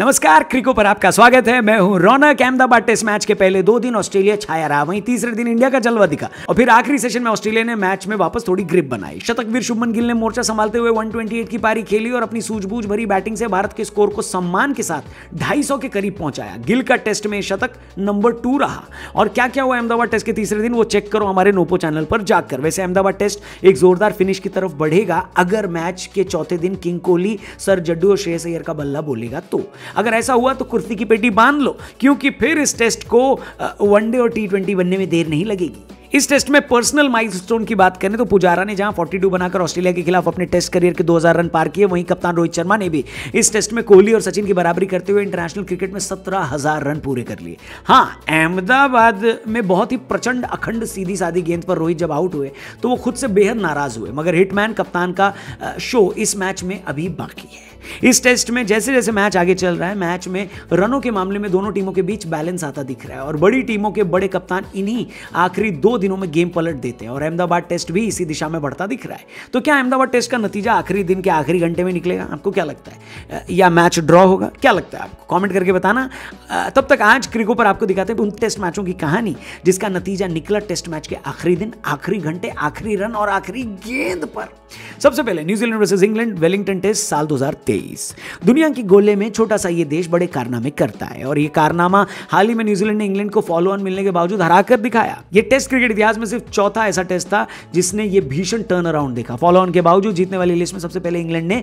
नमस्कार, क्रिको पर आपका स्वागत है। मैं हूं रौनक। अहमदाबाद टेस्ट मैच के पहले दो दिन ऑस्ट्रेलिया छाया रहा, वहीं तीसरे दिन इंडिया का जलवा दिखा और फिर आखिरी सेशन में ऑस्ट्रेलिया ने मैच में वापस थोड़ी ग्रिप बनाई। शतकवीर शुभमन गिल ने मोर्चा संभालते हुए 128 की पारी खेली और अपनी सूझबूझ भरी बैटिंग से भारत के स्कोर को सम्मान के साथ 250 के करीब पहुंचाया। गिल का टेस्ट में शतक नंबर 2 रहा। और क्या क्या हुआ अहमदाबाद टेस्ट के तीसरे दिन, वो चेक करो हमारे नोपो चैनल पर जाकर। वैसे अहमदाबाद टेस्ट एक जोरदार फिनिश की तरफ बढ़ेगा अगर मैच के चौथे दिन किंग कोहली, सर जड्डू और श्रेयस अय्यर का बल्ला बोलेगा तो। अगर ऐसा हुआ तो कुर्सी की पेटी बांध लो, क्योंकि फिर इस टेस्ट को वनडे और टी20 बनने में देर नहीं लगेगी। इस टेस्ट में पर्सनल माइलस्टोन की बात करें तो पुजारा ने जहां 42 बनाकर ऑस्ट्रेलिया के खिलाफ अपने टेस्ट करियर के 2000 रन पार किए, वहीं कप्तान रोहित शर्मा ने भी इस टेस्ट में कोहली और सचिन की बराबरी करते हुए इंटरनेशनल क्रिकेट में 17,000 रन पूरे कर लिए। हां, अहमदाबाद में बहुत ही प्रचंड अखंड सीधी सादी गेंद पर रोहित जब आउट हुए तो वो खुद से बेहद नाराज हुए, मगर हिटमैन कप्तान का शो इस मैच में अभी बाकी है। इस टेस्ट में जैसे जैसे मैच आगे चल रहा है, मैच में रनों के मामले में दोनों टीमों के बीच बैलेंस आता दिख रहा है और बड़ी टीमों के बड़े कप्तान इन्हीं आखिरी दो दिनों में गेम पलट देते हैं और अहमदाबाद टेस्ट भी इसी दिशा में बढ़ता दिख रहा है। तो क्या अहमदाबाद टेस्ट का नतीजा आखिरी दिन के आखिरी घंटे में निकलेगा? आपको क्या लगता है? या मैच ड्रॉ होगा? क्या लगता है आपको? कमेंट करके बताना। तब तक आज क्रिको पर आपको दिखाते हैं उन टेस्ट मैचों की कहानी जिसका नतीजा निकला टेस्ट मैच के आखिरी दिन, आखिरी घंटे, आखिरी रन और आखिरी गेंद पर। सबसे पहले New Zealand versus England, Wellington test, साल 2023। दुनिया के गोले में छोटा सा ये देश बड़े कारनामे करता है और ये कारनामा हाल ही में न्यूजीलैंड ने इंग्लैंड को फॉलो ऑन मिलने के बावजूद हराकर दिखाया। ये टेस्ट क्रिकेट इतिहास में सिर्फ चौथा ऐसा टेस्ट था जिसने ये भीषण टर्न अराउंड देखा। फॉलो ऑन के बावजूद जीतने वाली लिस्ट में सबसे पहले इंग्लैंड ने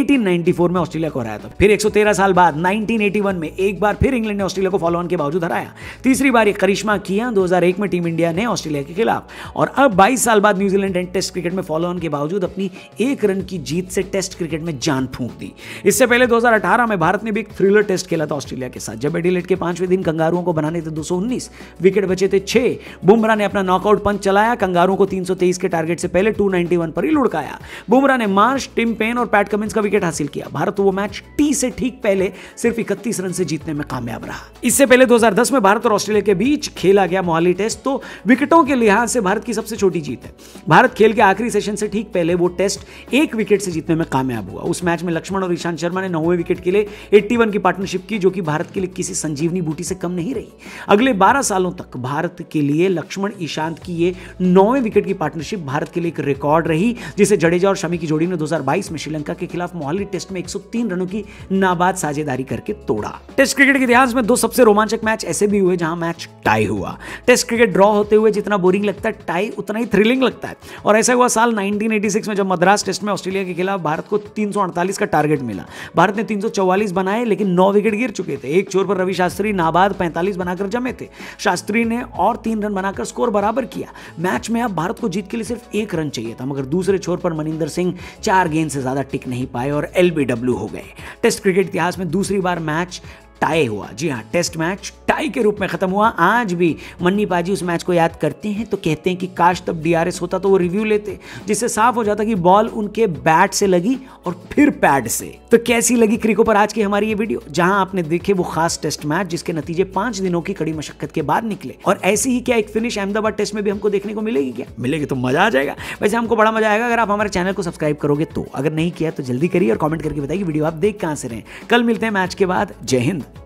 1894 में ऑस्ट्रेलिया को हराया था, फिर 113 साल बाद 1981 में एक बार फिर इंग्लैंड ने ऑस्ट्रेलिया को फॉलो ऑन के बावजूद हराया। तीसरी बार ये करिश्मा किया 2001 में टीम इंडिया ने ऑस्ट्रेलिया के खिलाफ। और अब 22 साल बाद न्यूजीलैंड ने टेस्ट क्रिकेट में फॉलो ऑन के बावजूद अपनी एक रन की जीत से टेस्ट क्रिकेट में जान फूंक दी। इससे पहले 2018 में भारत ने भी एक थ्रिलर टेस्ट खेला था ऑस्ट्रेलिया के साथ, जब एडिलेड के पांचवें दिन कंगारुओं को बनाने थे 219, विकेट बचे थे 6, बुमराह ने अपना नॉकआउट पंच चलाया, कंगारुओं को 323 के टारगेट से पहले 291 पर ही लुढ़काया। बुमराह ने मार्श, टिम पेन और पैट कमिंस का विकेट हासिल किया। भारत वो मैच टी से ठीक पहले सिर्फ 31 रन से जीतने में कामयाब रहा। इससे पहले 2010 में भारत और ऑस्ट्रेलिया के बीच खेला गया मोहाली टेस्ट तो विकेटों के लिहाज से भारत की सबसे छोटी जीत है। भारत खेल के आखिरी सेशन से ठीक पहले वो टेस्ट एक विकेट से जीतने में कामयाब हुआ। उस मैच में लक्ष्मण और ईशांत शर्मा ने 90 विकेट के लिए 81 की पार्टनरशिप की, जो कि भारत के लिए किसी संजीवनी बूटी से कम नहीं रही। अगले 12 सालों तक भारत के लिए लक्ष्मण ईशांत की ये 9वें विकेट की पार्टनरशिप भारत के लिए एक रिकॉर्ड रही, जिसे जडेजा और शमी की जोड़ी ने 2022 में श्रीलंका के खिलाफ मोहाली टेस्ट में 103 रनों की नाबाद साझेदारी करके तोड़ा। टेस्ट क्रिकेट के इतिहास में दो सबसे रोमांचक मैच ऐसे भी हुए जहां मैच टाई हुआ। टेस्ट क्रिकेट ड्रॉ होते हुए जितना बोरिंग लगता है, टाई उतना ही थ्रिलिंग लगता है। और ऐसा हुआ साल 1986 में, जब मद्रास टेस्ट में ऑस्ट्रेलिया के खिलाफ भारत को 348 का टारगेट मिला। भारत ने 344 बनाए लेकिन 9 विकेट गिर चुके थे। एक छोर पर रवि शास्त्री नाबाद 45 बनाकर जमे थे। शास्त्री ने और 3 रन बनाकर स्कोर बराबर किया। मैच में अब भारत को जीत के लिए सिर्फ 1 रन चाहिए था, मगर दूसरे छोर पर मनिंदर सिंह 4 गेंद से ज्यादा टिक नहीं पाए और LBW हो गए। टेस्ट क्रिकेट इतिहास में दूसरी बार मैच टाई हुआ। जी हां, टेस्ट मैच टाई के रूप में खत्म हुआ। आज भी मन्नी पाजी उस मैच को याद करते हैं तो कहते हैं कि काश तब DRS होता तो वो रिव्यू लेते, जिससे साफ हो जाता कि बॉल उनके बैट से लगी और फिर पैड से। तो कैसी लगी क्रिको पर आज की हमारी ये वीडियो, जहां आपने देखे वो खास टेस्ट मैच जिसके नतीजे 5 दिनों की कड़ी मशक्कत के बाद निकले। और ऐसी ही क्या एक फिनिश अहमदाबाद टेस्ट में भी हमको देखने को मिलेगी? क्या मिलेगी तो मजा आ जाएगा। वैसे हमको बड़ा मजा आएगा अगर आप हमारे चैनल को सब्सक्राइब करोगे तो। अगर नहीं किया तो जल्दी करिए और कॉमेंट करके बताइए वीडियो आप देख कहां से रहे हैं। कल मिलते हैं मैच के बाद। जय हिंद।